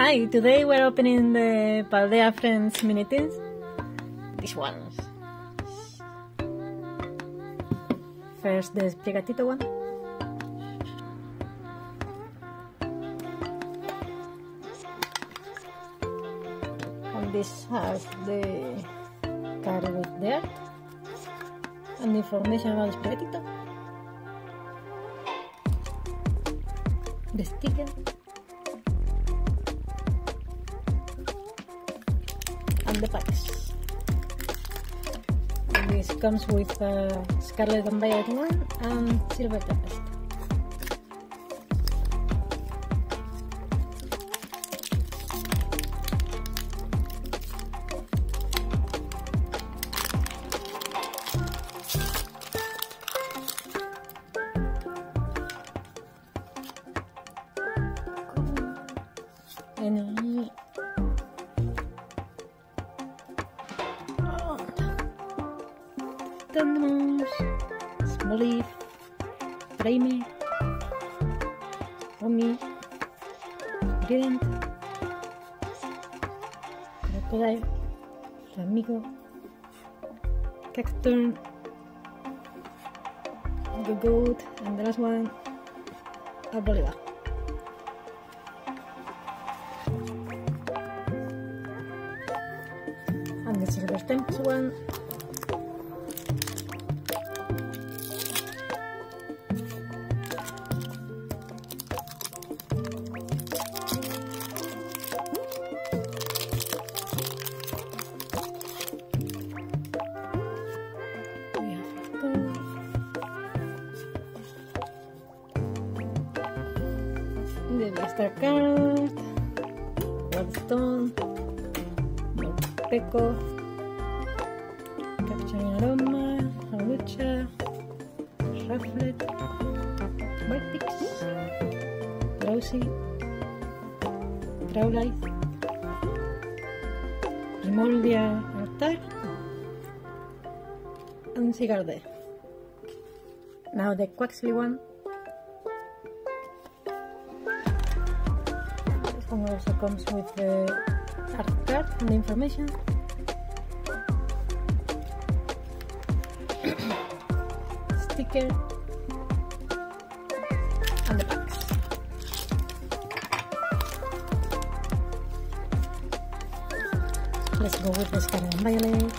Hi, today we're opening the Paldea Friends mini tins. These ones. First the Sprigatito one. And this has the card with the art and information about Sprigatito. The sticker. The packs. And this comes with Scarlet and Violet one and Silver Tempest. And Tendons, Smoliv, Prime, Omi, Brilliant, Crocodile, Amigo, Cacturn, the Goat, and the last one, Arboliva. And the Silver Tempest one. The Master Card, Bloodstone, Fuecoco, Capturing Aroma, Halucha, Rufflet, Vulpix, Drowsy, Growlithe, Primordia Altar, and Sigarde. Now the Quaxly one. And also comes with the art card and the information. Sticker and the packs. Let's go with the Scarlet and Violet. And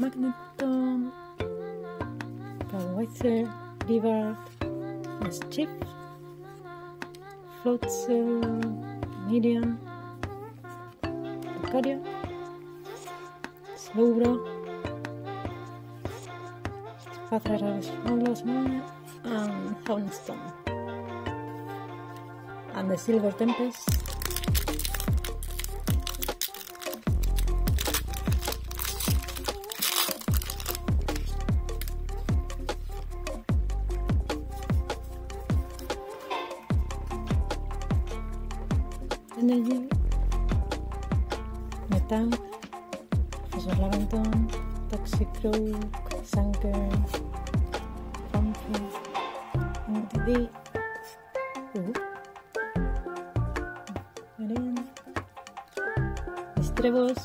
Magneton, Powitzer, River, Mischief, Floatzel, Miriam, Lucario, Slowbro, Spatharas, Rolos, and Houndstone, and the Silver Tempest. Energy, Metal, Professor Laventon, Toxic Croak, Sanker, Pumpkin, MTD, Estrebos,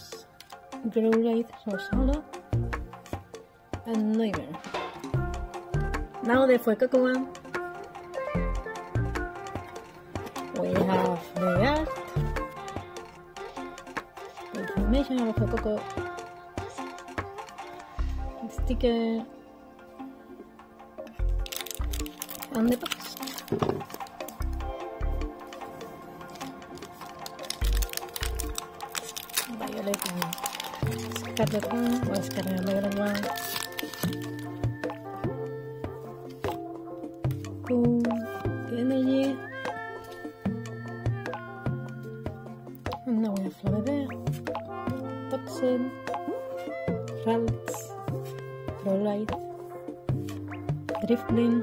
Growlithe, Rosaldo, and Noivern. Now the Fuecoco one. We have the art, the information of Fuecoco, the sticker, and the box. Violet and Scarlet one, or Scarlet and Violet one. Cool, the energy. And now we have Florida, Toxin, Ralts, Prolite, Drifting,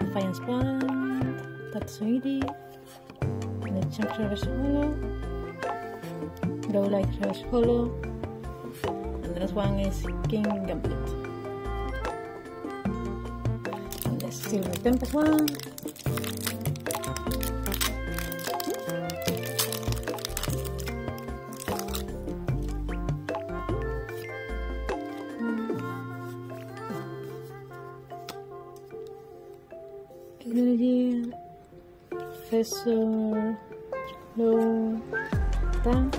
Defiance Band, Tatsuidi, the some Travis Hollow, Growlithe Travis Hollow, and the last one is King Gambit. And the Silver Tempest one. Energy, Professor, Low, Tank,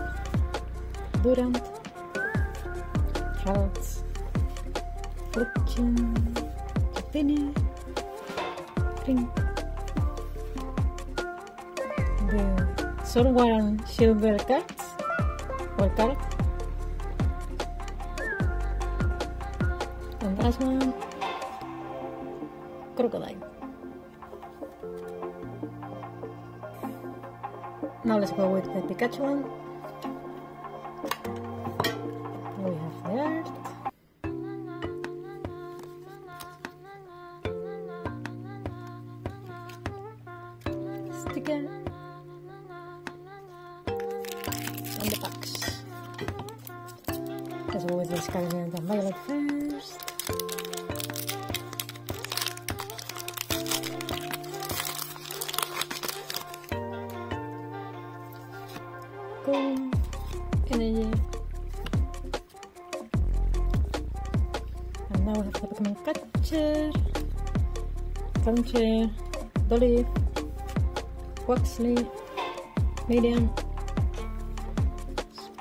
Durant, Haltz, Fortune, Penny, Ring. The Sword and Silver cards, or card. And last one, Crocodile. Now let's go with the Pikachu one. We have the Earth. Sticker. And the packs. Let's go with the Scarlet and Violet first. Energy. And now we have the Pokemon Catcher, Crunchy, Dolly, Quaxly, Medium,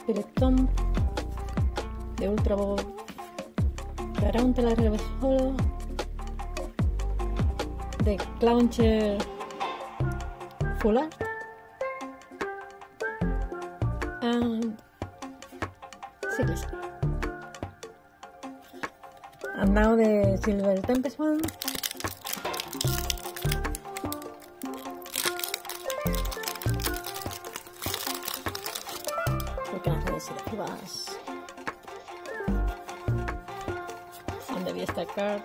Spiritomb, the Ultra Ball, the Roundtela Reverse Hollow, the Clowncher Full Art, and Cyclist. And now the Silver Tempest one. We can have the Silvas. And the Fiesta card.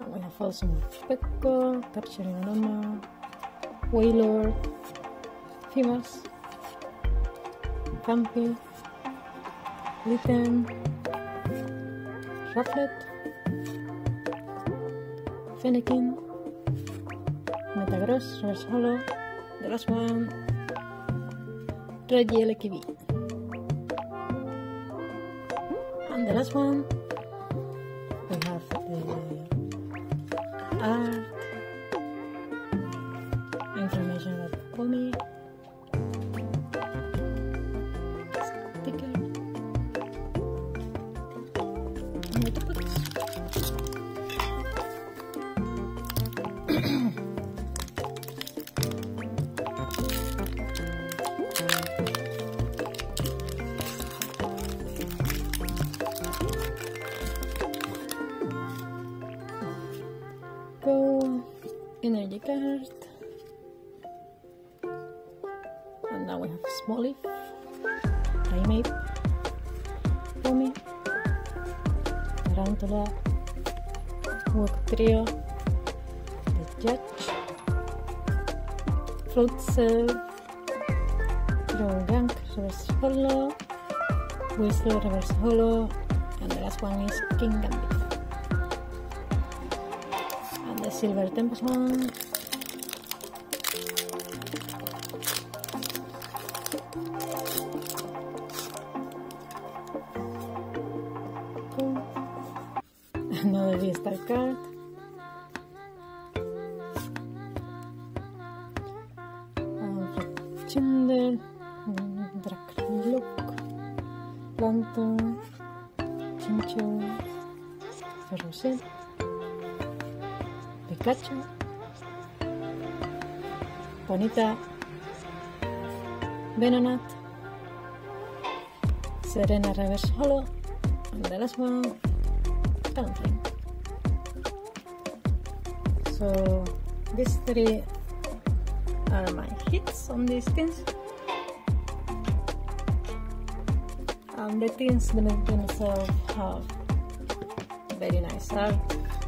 And we have also Fuecoco, Capturing Anoma, Wailord, Famous, Campy, Litten, Rufflet, Fennekin, Metagross, Reverse Hollow, the last one, Reggie LKB. And the last one, we have the Art, Information of Pony, Energy card, and now we have Small Leaf, Raymate, Tommy, Tarantula, Work Trio, The Judge, Float Cell, Drowgank Reverse Hollow, Whistler Reverse Hollow, and the last one is King Gambit. The Silver Tempest one. Cool. Another V-Star card. Chinder, Dracloak, Lantern, Chinchu, Ferrocet, Pikachu, Bonita, Venonat, Serena Reverse Hollow, and the last one, Talonflame. So these three are my hits on these things. The things themselves have very nice art.